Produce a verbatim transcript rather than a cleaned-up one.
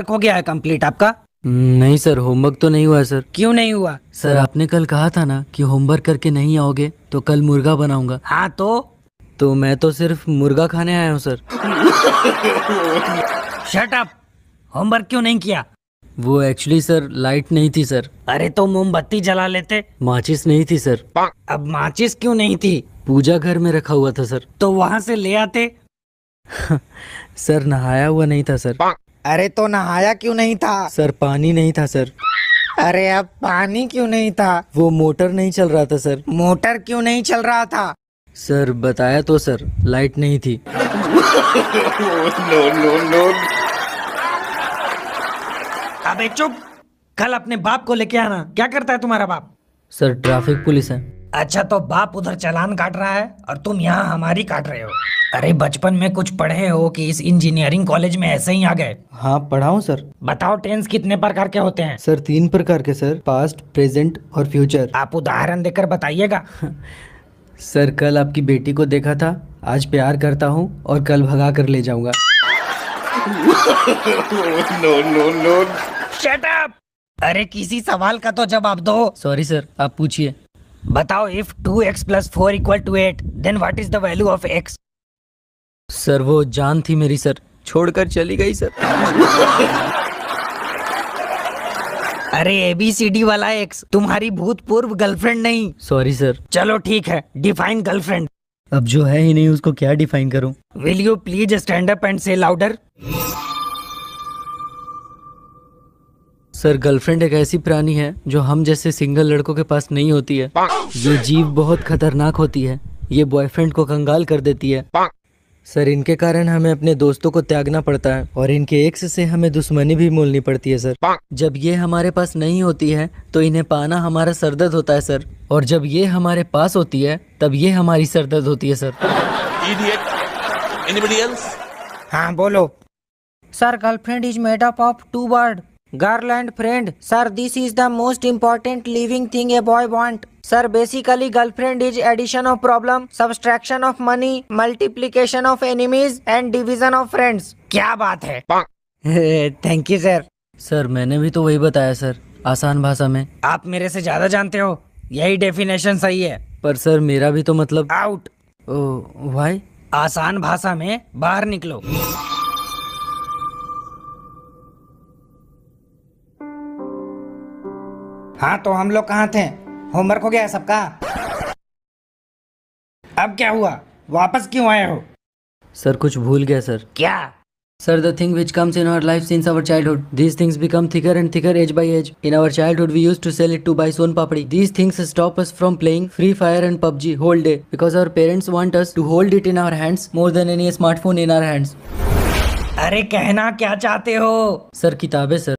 Homework हो गया है कंप्लीट आपका? नहीं सर, होमवर्क तो नहीं हुआ सर। क्यों नहीं हुआ? सर आपने कल कहा था ना कि होमवर्क करके नहीं आओगे तो कल मुर्गा बनाऊंगा। हाँ तो तो मैं तो सिर्फ मुर्गा खाने आया हूँ सर। शट अप, होमवर्क क्यों नहीं किया? वो एक्चुअली सर लाइट नहीं थी सर। अरे तो मोमबत्ती जला लेते। माचिस नहीं थी सर। अब माचिस क्यों नहीं थी? पूजा घर में रखा हुआ था सर। तो वहाँ से ले आते। सर नहाया हुआ नहीं था सर। अरे तो नहाया क्यों नहीं था? सर पानी नहीं था सर। अरे अब पानी क्यों नहीं था? वो मोटर नहीं चल रहा था सर। मोटर क्यों नहीं चल रहा था? सर बताया तो सर, लाइट नहीं थी। No no no. अबे चुप, कल अपने बाप को लेके आना। क्या करता है तुम्हारा बाप? सर ट्रैफिक पुलिस है। अच्छा तो बाप उधर चालान काट रहा है और तुम यहाँ हमारी काट रहे हो। अरे बचपन में कुछ पढ़े हो कि इस इंजीनियरिंग कॉलेज में ऐसे ही आ गए? हाँ पढ़ा हूँ सर। बताओ टेंस कितने प्रकार के होते हैं? सर तीन प्रकार के सर, पास्ट, प्रेजेंट और फ्यूचर। आप उदाहरण देकर बताइएगा। सर कल आपकी बेटी को देखा था, आज प्यार करता हूँ और कल भगा कर ले जाऊंगा। No no no. Shut up. अरे किसी सवाल का तो जवाब दो। सॉरी सर, आप पूछिए। बताओ if two x plus four equal to eight then what is the value of x? Sir वो जान थी मेरी सर, छोड़कर चली गई सर। अरे एबीसीडी वाला एक्स तुम्हारी भूतपूर्व गर्लफ्रेंड नहीं। Sorry sir. चलो ठीक है, डिफाइन गर्लफ्रेंड। अब जो है ही नहीं उसको क्या डिफाइन करूं। Will you please stand up and say louder. Sir girlfriend एक ऐसी प्राणी है जो हम जैसे सिंगल लड़कों के पास नहीं होती है। ये जीव बहुत खतरनाक होती है। ये बॉयफ्रेंड को कंगाल कर देती है। सर इनके कारण हमें अपने दोस्तों को त्यागना पड़ता है और इनके एक्स से हमें दुश्मनी भी मोलनी पड़ती है सर। जब ये हमारे पास नहीं होती है तो इन्हें पाना हमारा सरदर्द होता है सर, और जब ये हमारे पास होती है तब ये हमारी सरदर्द होती है सर। Anybody else? हाँ बोलो sir. Girlfriend is made up of two word, girl and friend. Sir this is the most important living thing a boy want. Sir basically girlfriend is addition of problem, subtraction of money, multiplication of enemies and division of friends. क्या बात है। Thank you sir. Sir मैंने भी तो वही बताया sir, आसान भाषा में। आप मेरे से ज्यादा जानते हो, यही डेफिनेशन सही है। पर सर मेरा भी तो मतलब। आउट। ओह भाई, आसान भाषा में बाहर निकलो। हाँ तो हम लोग कहाँ थे? होमवर्क हो गया है सबका? अब क्या हुआ? वापस क्यों आए हो? सर कुछ भूल गया सर। क्या? Sir the thing which comes in our life since our childhood, these things become thicker and thicker age by age. In our childhood we used to sell it to buy soan papdi. These things stop us from playing free fire and PUBG whole day because our parents want us to hold it in our hands more than any smartphone in our hands. अरे कहना क्या चाहते हो? Sir किताबें sir.